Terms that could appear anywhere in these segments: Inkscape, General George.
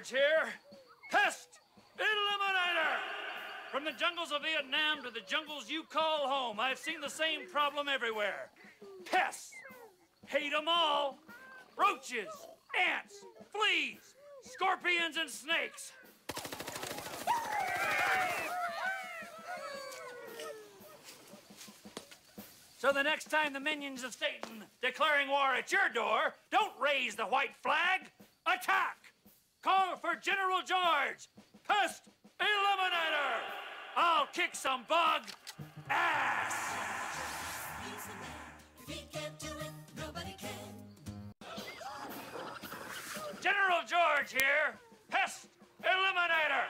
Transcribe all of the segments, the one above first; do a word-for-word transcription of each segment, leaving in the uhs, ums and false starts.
George here. Pest Eliminator! From the jungles of Vietnam to the jungles you call home, I've seen the same problem everywhere. Pests. Hate them all. Roaches, ants, fleas, scorpions, and snakes. So the next time the minions of Satan declaring war at your door, don't raise the white flag. Attack! Call for General George, Pest Eliminator! I'll kick some bug ass! He's the man. If he can't do it, nobody can. General George here, Pest Eliminator!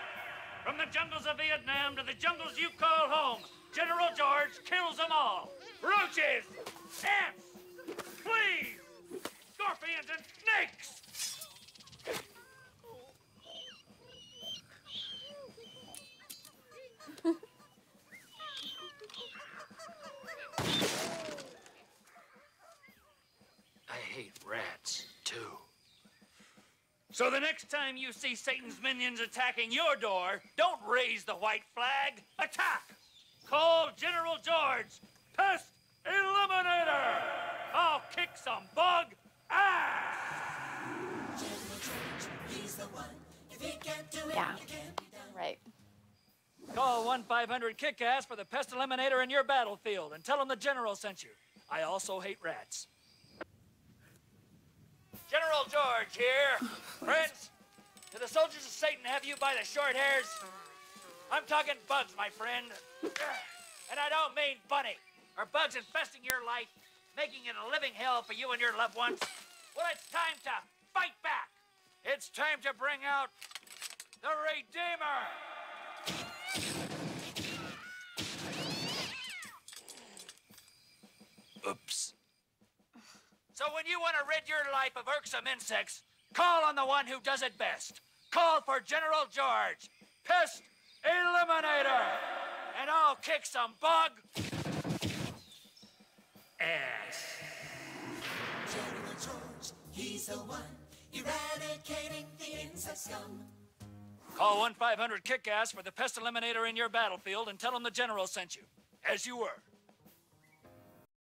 From the jungles of Vietnam to the jungles you call home, General George kills them all. Roaches, ants, fleas, scorpions, and snakes! Rats, too. So the next time you see Satan's minions attacking your door, don't raise the white flag. Attack! Call General George, Pest Eliminator! I'll kick some bug ass! General George, he's the one. If he can't do it, yeah. It can't be done. Right. Call one five hundred kick ass for the Pest Eliminator in your battlefield and tell him the General sent you. I also hate rats. General George here. Friends, do the soldiers of Satan have you by the short hairs? I'm talking bugs, my friend. And I don't mean bunny. Are bugs infesting your life, making it a living hell for you and your loved ones? Well, it's time to fight back. It's time to bring out the Redeemer. Oops. So when you want to rid your life of irksome insects, call on the one who does it best. Call for General George, Pest Eliminator, and I'll kick some bug ass. General George, he's the one eradicating the insect scum. Call one five hundred kick ass for the Pest Eliminator in your battlefield and tell him the General sent you, as you were.